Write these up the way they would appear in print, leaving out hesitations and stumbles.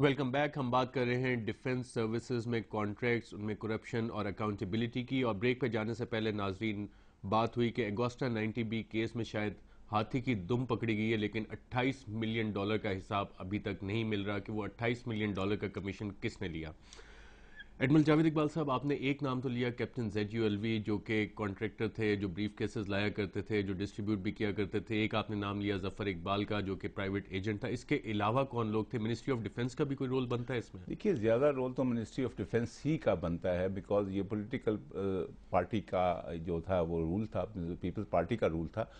Welcome back. हम बात कर रहे हैं डिफेंस सर्विसेज में कॉन्ट्रैक्ट्स, उनमें करप्शन और अकाउंटेबिलिटी की। और ब्रेक पे जाने से पहले नाजरीन बात हुई कि अगोस्टा 90 बी केस में शायद हाथी की दुम पकड़ी गई है, लेकिन 28 मिलियन डॉलर का हिसाब अभी तक नहीं मिल रहा कि वो 28 मिलियन डॉलर का कमीशन किसने लिया। एडमिरल जावेद इकबाल साहब, आपने एक नाम तो लिया कैप्टन जेजू अलवी, जो कि कॉन्ट्रैक्टर थे, जो ब्रीफ केसेस लाया करते थे, जो डिस्ट्रीब्यूट भी किया करते थे। एक आपने नाम लिया जफर इकबाल का, जो कि प्राइवेट एजेंट था। इसके अलावा कौन लोग थे? मिनिस्ट्री ऑफ डिफेंस का भी कोई रोल बनता है इसमें? देखिए, ज़्यादा रोल तो मिनिस्ट्री ऑफ डिफेंस ही का बनता है, बिकॉज ये पोलिटिकल पार्टी का जो था वो रूल था, पीपल्स पार्टी का रूल था।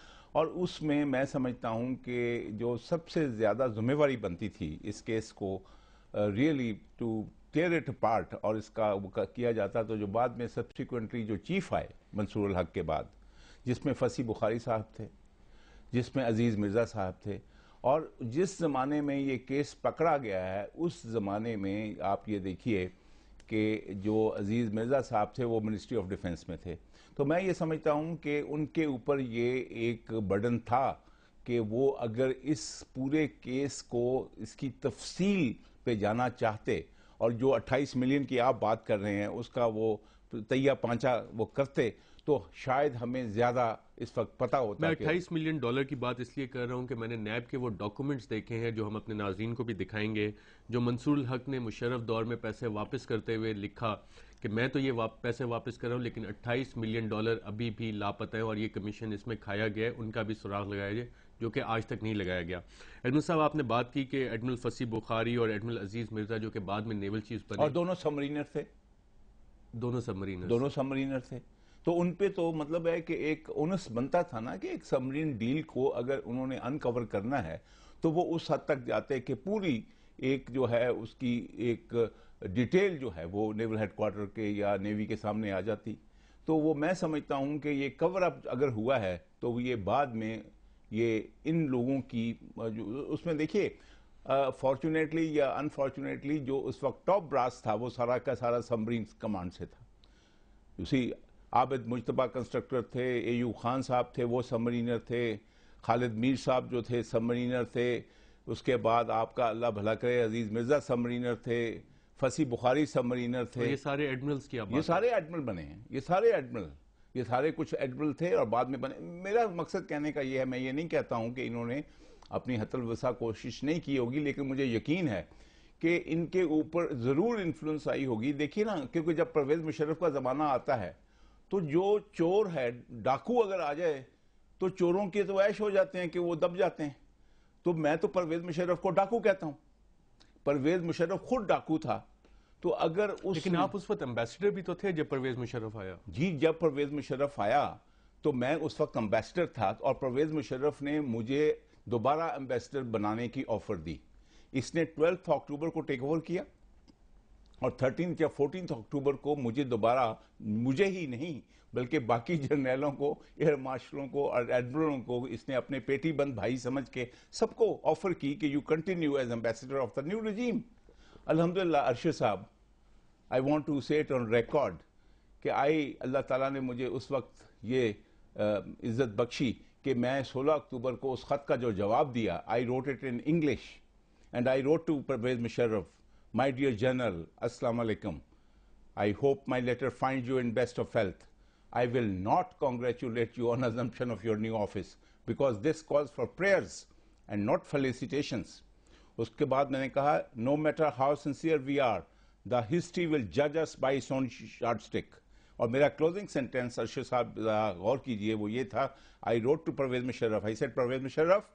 और उसमें मैं समझता हूँ कि जो सबसे ज़्यादा जिम्मेवारी बनती थी इस केस को really to tear it part, और इसका वो किया जाता, तो जो बाद में सब्सिक्वेंटली जो चीफ आए मंसूर हक के बाद, जिसमें फसी बुखारी साहब थे, जिसमें अजीज़ मिर्ज़ा साहब थे, और जिस ज़माने में ये केस पकड़ा गया है उस ज़माने में आप ये देखिए कि जो अजीज़ मिर्ज़ा साहब थे वो मिनिस्ट्री ऑफ डिफेंस में थे। तो मैं ये समझता हूँ कि उनके ऊपर ये एक बर्डन था कि वो अगर इस पूरे केस को इसकी तफसील पे जाना चाहते, और जो 28 मिलियन की आप बात कर रहे हैं उसका वो तैया पांचा वो करते, तो शायद हमें ज़्यादा इस वक्त पता होता है। मैं 28 मिलियन डॉलर की बात इसलिए कर रहा हूँ कि मैंने नैब के वो डॉक्यूमेंट्स देखे हैं, जो हम अपने नाज़रीन को भी दिखाएंगे, जो मंसूर हक ने मुशर्रफ दौर में पैसे वापस करते हुए लिखा कि मैं तो ये पैसे वापस कर रहा हूँ, लेकिन 28 मिलियन डॉलर अभी भी लापता है और ये कमीशन इसमें खाया गया है। उनका भी सुराग लगाया जाए, जो कि आज तक नहीं लगाया गया। एडमिरल साहब, आपने बात की कि एडमिरल फसीह बुखारी और एडमिरल अजीज़ मिर्ज़ा, जो कि बाद में नेवल चीफ बने, और दोनों सबमरीनर थे, दोनों सबमरीनर थे। तो उन पे तो मतलब है कि एक ओनस बनता था ना कि एक सबमरीन डील को अगर उन्होंने अनकवर करना है तो वो उस हद तक जाते कि पूरी एक जो है उसकी एक डिटेल जो है वो नेवल हेडक्वार्टर के या नेवी के सामने आ जाती। तो वो मैं समझता हूँ कि ये कवर अप अगर हुआ है तो ये बाद में ये इन लोगों की उसमें देखिए फॉर्चुनेटली या अनफॉर्चुनेटली जो उस वक्त टॉप ब्रास था वो सारा का सारा सबमरीन कमांड से था। उसी आबिद मुज्तबा कंस्ट्रक्टर थे, एयू खान साहब थे वो सबमरीनर थे, खालिद मीर साहब जो थे सबमरीनर थे, उसके बाद आपका अल्लाह भला करे अजीज़ मिर्ज़ा सबमरीनर थे, फसी बुखारी सबमरीनर थे। ये सारे एडमिरल्स की ये सारे एडमिरल बने हैं, ये सारे कुछ एडमिरल थे और बाद में बने। मेरा मकसद कहने का ये है, मैं ये नहीं कहता हूँ कि इन्होंने अपनी हतलवसा कोशिश नहीं की होगी, लेकिन मुझे यकीन है कि इनके ऊपर ज़रूर इन्फ्लुएंस आई होगी। देखिए ना, क्योंकि जब परवेज़ मुशर्रफ का ज़माना आता है तो जो चोर है, डाकू अगर आ जाए तो चोरों के तो ऐश हो जाते हैं कि वो दब जाते हैं। तो मैं तो परवेज़ मुशर्रफ को डाकू कहता हूँ, परवेज़ मुशर्रफ खुद डाकू था। तो अगर लेकिन आप उस वक्त एम्बेसडर भी तो थे जब परवेज़ मुशर्रफ आया। जी, जब परवेज़ मुशर्रफ आया तो मैं उस वक्त एम्बेसडर था, और परवेज़ मुशर्रफ ने मुझे दोबारा एम्बेसडर बनाने की ऑफर दी। इसने 12 अक्टूबर को टेक ओवर किया और 13 या 14 अक्टूबर को मुझे दोबारा, मुझे ही नहीं बल्कि बाकी जनरलों को, एयर मार्शलों को और एडमिरलों को इसने अपने पेटी बंद भाई समझ के सबको ऑफर की कि you continue as ambassador of the new regime. अल्हम्दुलिल्लाह अरशद साहब, I want to say it on record कि अल्लाह ताला ने मुझे उस वक्त ये इज्जत बख्शी कि मैं 16 अक्टूबर को उस ख़त का जो जवाब दिया, I wrote it in English and I wrote to Parvez Musharraf, My dear General, Assalamu alaikum. I hope my letter finds you in best of health. I will not congratulate you on assumption of your new office because this calls for prayers and not felicitations. उसके बाद मैंने कहा, no matter how sincere we are, the history will judge us by its own yardstick. और मेरा closing sentence Arshad साहब गौर कीजिए, वो ये था, I wrote to Pervez Musharraf. I said, Pervez Musharraf,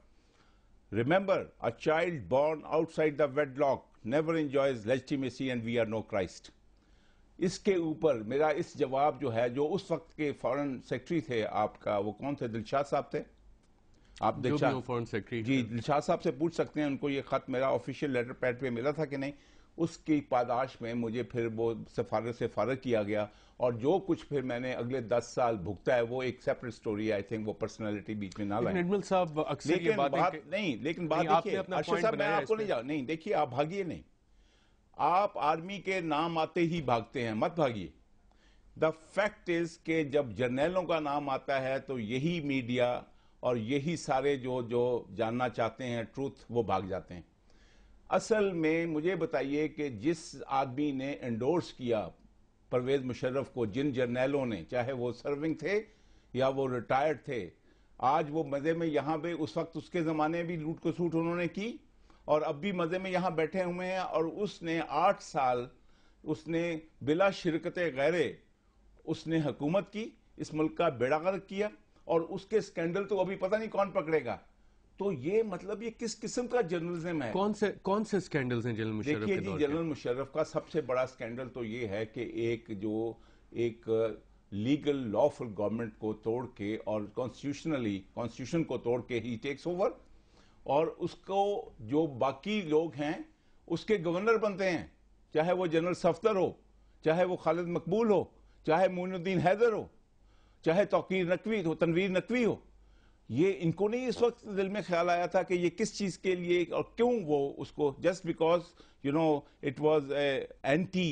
remember, a child born outside the wedlock never enjoys legitimacy and we are no Christ. इसके ऊपर मेरा इस जवाब जो है, जो उस वक्त के फॉरेन सेक्रेटरी थे, आपका वो कौन थे, दिलशाद साहब थे, आप दिलशाद फॉरेन सेक्रेटरी, जी दिलशाद साहब से पूछ सकते हैं, उनको ये ख़त मेरा ऑफिशियल लेटर पैड पे मिला था कि नहीं। उसकी पादाश में मुझे फिर वो सफारत से फारग किया गया, और जो कुछ फिर मैंने अगले 10 साल भुगता है वो एक सेपरेट स्टोरी है। आई थिंक वो पर्सनालिटी बीच में ना लाए। एडमिरल साहब अक्सर ये बात नहीं, लेकिन बात देखिए अर्शद साहब, मैं आपको नहीं जाऊँ, नहीं देखिए आप भागिए नहीं, आप आर्मी के नाम आते ही भागते हैं, मत भागिए। द फैक्ट इज के जब जर्नैलों का नाम आता है तो यही मीडिया और यही सारे जो जानना चाहते हैं ट्रूथ वो भाग जाते हैं। असल में मुझे बताइए कि जिस आदमी ने एंडोर्स किया परवेज मुशर्रफ को, जिन जर्नैलों ने, चाहे वो सर्विंग थे या वो रिटायर्ड थे, आज वो मजे में यहाँ पे, उस वक्त उसके ज़माने भी लूट को सूट उन्होंने की और अब भी मजे में यहाँ बैठे हुए हैं। और उसने 8 साल उसने बिला शिरकत गैरे उसने हुकूमत की, इस मुल्क का बेड़ा गर्क किया और उसके स्कैंडल तो अभी पता नहीं कौन पकड़ेगा। तो ये मतलब ये किस किस्म का जर्नलिज्म है? कौन से स्कैंडल्स हैं जनरल मुशर्रफ के दौर? जनरल मुशर्रफ का सबसे बड़ा स्कैंडल तो ये है कि एक लीगल लॉफुल गवर्नमेंट को तोड़ के और कॉन्स्टिट्यूशन को तोड़ के ही टेक्स ओवर, और उसको जो बाकी लोग हैं उसके गवर्नर बनते हैं, चाहे वो जनरल सफदर हो, चाहे वो खालिद मकबूल हो, चाहे मुनीरुद्दीन हैदर हो, चाहे तौकीर नकवी हो, तनवीर नकवी हो। ये इनको नहीं इस वक्त दिल में ख्याल आया था कि ये किस चीज़ के लिए और क्यों वो उसको, just because you know it was anti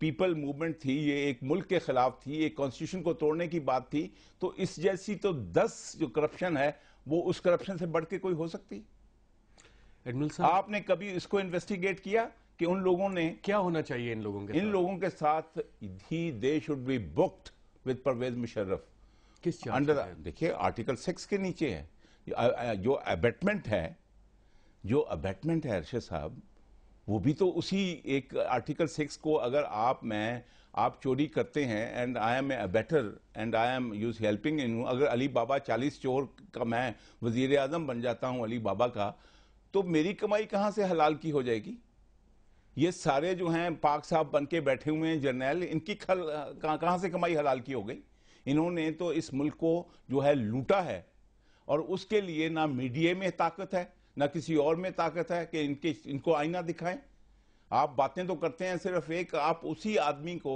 people movement थी, ये एक मुल्क के खिलाफ थी, एक कॉन्स्टिट्यूशन को तोड़ने की बात थी। तो इस जैसी तो 10 जो करप्शन है वो उस करप्शन से बढ़ के कोई हो सकती? एडमिरल साहब, आपने कभी इसको इन्वेस्टिगेट किया कि उन लोगों ने क्या होना चाहिए? इन लोगों के साथ ही they should be booked with Parvez Musharraf. किस अंडर? देखिए आर्टिकल 6 के नीचे है जो अबेटमेंट है, अर्शद साहब, वो भी तो उसी एक आर्टिकल 6 को, अगर आप चोरी करते हैं and I am a abettor and I am use helping in, अगर अली बाबा 40 चोर का मैं वजीर आजम बन जाता हूं अली बाबा का, तो मेरी कमाई कहाँ से हलाल की हो जाएगी? ये सारे जो हैं पाक साहब बन के बैठे हुए हैं जर्नैल, इनकी कहाँ से कमाई हलाल की हो गई? इन्होंने तो इस मुल्क को जो है लूटा है, और उसके लिए ना मीडिया में ताकत है ना किसी और में ताकत है कि इनको आईना दिखाएं। आप बातें तो करते हैं सिर्फ एक, आप उसी आदमी को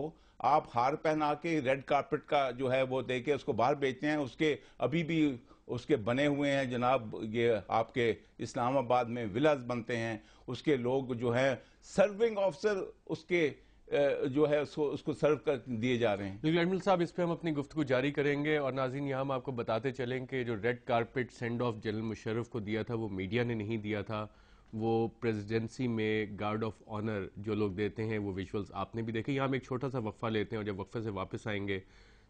आप हार पहना के रेड कार्पेट का जो है वो दे के उसको बाहर भेजते हैं। उसके अभी भी उसके बने हुए हैं जनाब, ये आपके इस्लामाबाद में विलास बनते हैं, उसके लोग जो हैं सर्विंग ऑफिसर उसके जो है उसको सर्व कर दिए जा रहे हैं। बिल्कुल एडमिरल साहब, इस पे हम अपनी गुफ्तगू जारी करेंगे। और नाज़रीन, यहाँ हम आपको बताते चलें कि जो red carpet send off general Musharraf को दिया था वो मीडिया ने नहीं दिया था, वो प्रेसिडेंसी में गार्ड ऑफ ऑनर जो लोग देते हैं वो विजुअल्स आपने भी देखे। यहाँ हम एक छोटा सा वक्फा लेते हैं और जब वक्फे से वापस आएंगे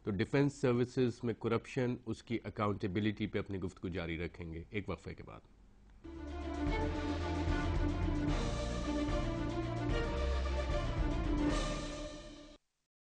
तो डिफेंस सर्विसेज में करप्शन, उसकी अकाउंटेबिलिटी पे अपनी गुफ्तगू जारी रखेंगे एक वक्फे के बाद।